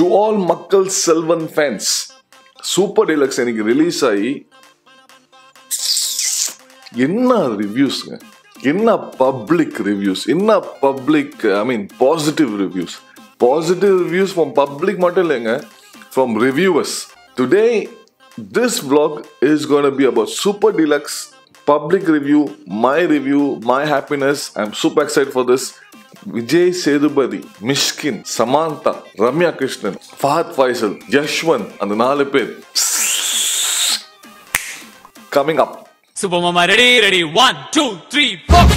to all Makkal Selvan fans, Super Deluxe எனக்கு release ஆகி என்ன ரிவ்யூஸ்ங்க, என்ன பப்ளிக் ரிவ்யூஸ், என்ன public I mean positive reviews. Positive reviews from public மட்டும் இல்லைங்க, from reviewers. Today this vlog is going to be about Super Deluxe public review, my happiness. I'm super excited for this. Vijay Sethupathi, Mishkin, Samantha, Ramya Krishnan, Fahadh Faasil, Yashwan and the 4 coming up. Super Mama, ready 1 2 3 4.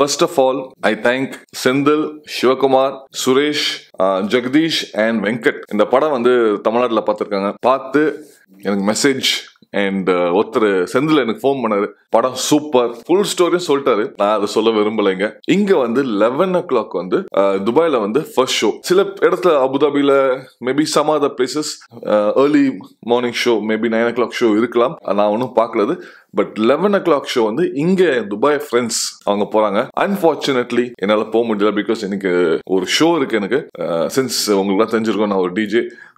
First of all, I thank Sindhil, Shivakumar, Suresh, Jagdish and Venkat. In the padam vandu Tamil Nadu la paathirukanga. Paathu enak message and ottru Sindhil enak phone pannaru. Padam super, full story soltaru. Na adu solla virumbalainga. Inga vandu 11 o'clock vandu Dubai la vandu first show. Sila edathla Abu Dhabi la maybe some other places early morning show, maybe 9 o'clock show irukalam. Na onum paakaladhu. But 11 o'clock show வந்து இங்க Dubai friends அவங்க போறாங்க. Unfortunately என்னால போக முடியல, because எனக்கு ஒரு show இருக்கு. எனக்கு since உங்களுக்கு தெரிஞ்சிருக்கும் நான் ஒரு DJ,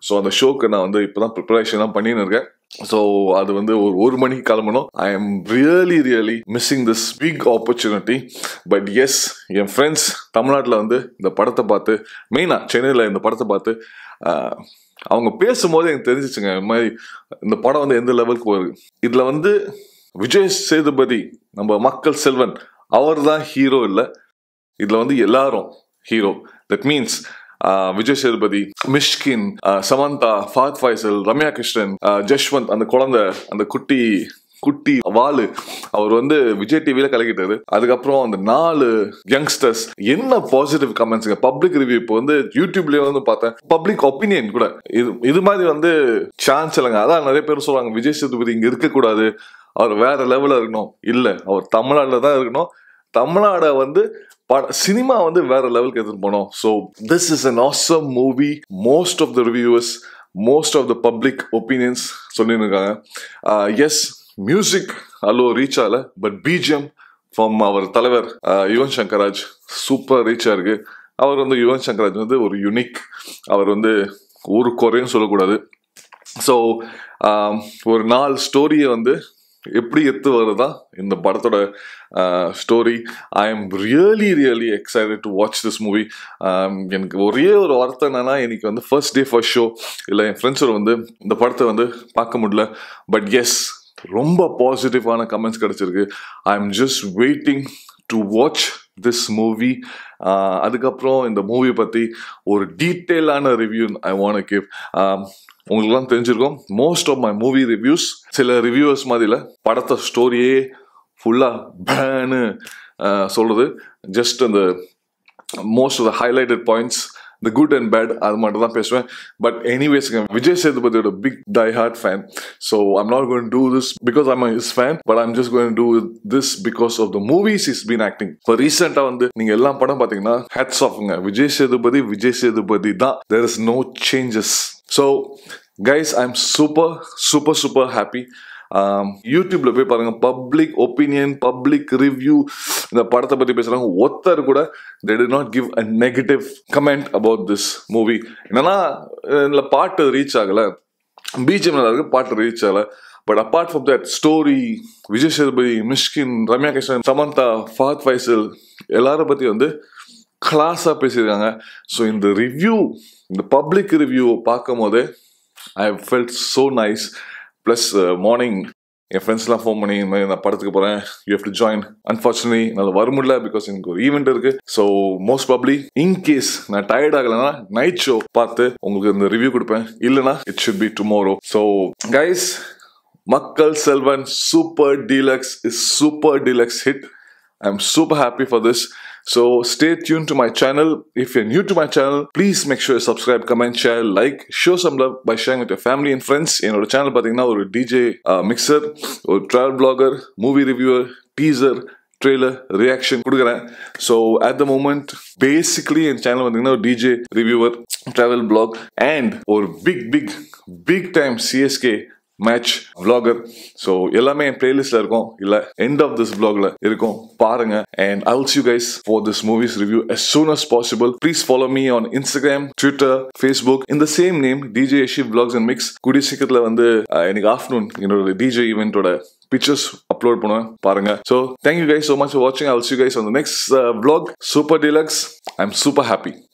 so அந்த ஷோக்கு நான் வந்து இப்பதான் ப்ரிப்பரேஷன்லாம் பண்ணிட்டு இருக்கேன். So அது வந்து ஒரு மணிக்கு கிளம்பணும். I am really missing this big opportunity. But yes, N friends தமிழ்நாட்டுல வந்து இந்த படத்தை பார்த்து, மெயினா சென்னையில இந்த படத்தை பார்த்து அவங்க பேசும்போது எனக்கு தெரிஞ்சிச்சுங்க, இந்த மாதிரி இந்த படம் வந்து எந்த லெவலுக்கு போகுது. இதுல வந்து விஜய் சேதுபதி நம்ம மக்கள் செல்வன் அவர் தான் ஹீரோ இல்லை, இதில் வந்து எல்லாரும் hero. That means Vijay Sethupathi, Mysskin, Samantha, Fahadh Faasil, Ramya Krishnan, Jashwanth, அந்த குழந்தை, அந்த குட்டி வாலு, அவர் வந்து விஜய் டிவியில கலக்கிட்டாரு. அதுக்கப்புறம் அந்த 4 யங்ஸ்டர்ஸ் என்ன பாசிட்டிவ் கமெண்ட்ஸுங்க. பப்ளிக் ரிவ்யூ இப்போ வந்து யூடியூப்லயே வந்து பார்த்தேன், பப்ளிக் ஒப்பீனியன் கூட இது மாதிரி வந்து சான்ஸ் இல்லைங்க. அதான் நிறைய பேர் சொல்றாங்க விஜய் சேதுபதி இங்க இருக்கக்கூடாது, அவர் வேற லெவலில் இருக்கணும். இல்லை, அவர் தமிழ்நாட்டில் தான் இருக்கணும். தமிழ்நாடை வந்து சினிமா வந்து வேற லெவலுக்கு எடுத்துகிட்டு போனோம். So this is an awesome movie. Most of the reviewers, most of the public opinions சொல்லின்னு இருக்காங்க. எஸ், மியூசிக் அவ்வளோ ரீச் ஆகலை, பட் பிஜிஎம் ஃப்ரம் அவர் தலைவர் யுவன் சங்கர் ராஜ் சூப்பர் ரீச்சாக இருக்கு. அவர் வந்து யுவன் சங்கர் ராஜ் வந்து ஒரு யூனிக், அவர் வந்து ஒரு குறையும் சொல்லக்கூடாது. ஸோ ஒரு 4 ஸ்டோரியை வந்து எப்படி எத்து வருதான் இந்த படத்தோட story. I am really excited to watch this movie. எனக்கு ஒரே ஒரு வார்த்தை என்னன்னா, எனக்கு வந்து ஃபர்ஸ்ட் டே ஃபர்ஸ்ட் ஷோ இல்லை, என் ஃப்ரெண்ட்ஸோட வந்து இந்த படத்தை வந்து பார்க்க முடியல. பட் எஸ், ரொம்ப பாசிட்டிவான கமெண்ட்ஸ் கிடைச்சிருக்கு. I am just waiting to watch this movie. அதுக்கப்புறம் இந்த மூவி பற்றி ஒரு டீட்டெயிலான ரிவ்யூ ஐ வாண்ட் கிவ். உங்களுக்குலாம் தெரிஞ்சிருக்கும், most of my movie reviews சில ரிவ்யூவர்ஸ் மாதிரில படத்தை ஸ்டோரியே ஃபுல்லாக பேனு சொல்கிறது. ஜஸ்ட் அந்த most of the highlighted points, the good and bad, அது மட்டும் தான் பேசுவேன். பட் எனிவேஸ், விஜய் சேதுபதியோட big die hard fan. So I'm not going to this because I'm is fan, but I'm just going to this because of the movies is been acting. இப்போ ரீசெண்டாக வந்து நீங்கள் எல்லா படம் பார்த்தீங்கன்னா ஹேட்ஸ் ஆஃப்ங்க, விஜய் சேதுபதி தான். There is no changes. So guys, I'm super happy. YouTube la pay parunga, public opinion, public review, the padatha patti pesranga othar kuda they did not give a negative comment about this movie. Enna la part reach agala, BGM la irukku, part reach agala. But apart from that story, Vijay Sethupathi, Mishkin, Ramya Krishnan, Samantha, Fahad Faisal ellara patti vandu கிளாஸாக பேசியிருக்காங்க. So இந்த review, இந்த public review பார்க்கும் போது I felt so nice. Plus morning என் ஃப்ரெண்ட்ஸ்லாம் phone பண்ணி, இந்த மாதிரி நான் படத்துக்கு போகிறேன், you have to join. Unfortunately என்னால் வர முடியல, பிகாஸ் எனக்கு ஒரு ஈவெண்ட் இருக்குது. ஸோ மோஸ்ட் ப்ராபப்லி இன்கேஸ் நான் டயர்ட் ஆகலைன்னா நைட் ஷோ பார்த்து உங்களுக்கு இந்த ரிவ்யூ கொடுப்பேன். இல்லைனா it should be tomorrow. So guys, Makkal Selvan Super Deluxe is Super Deluxe hit. I'm super happy for this. So stay tuned to my channel. If you're new to my channel, please make sure you subscribe, comment, share, like, show some love by sharing with your family and friends. என்னோட channel பாத்தீங்கன்னா ஒரு DJ mixer, ஒரு travel blogger, movie reviewer, teaser, trailer, reaction கொடுக்குறேன். So at the moment basically என் channel பார்த்தீங்கன்னா ஒரு DJ reviewer, travel blog and ஒரு big time CSK match, vlogger. So, yellame playlist la irukum, illa end of this vlog la irukum parunga. And I'll see you guys for this movie's review as soon as possible. Please follow me on Instagram, Twitter, Facebook in the same name, DJ Yashi Vlogs and Mix. Kudi sikkathla vandu enik afternoon enoda DJ event oda pictures upload parunga. So, thank you guys so much for watching. I'll see you guys on the next vlog, Super Deluxe. I'm super happy.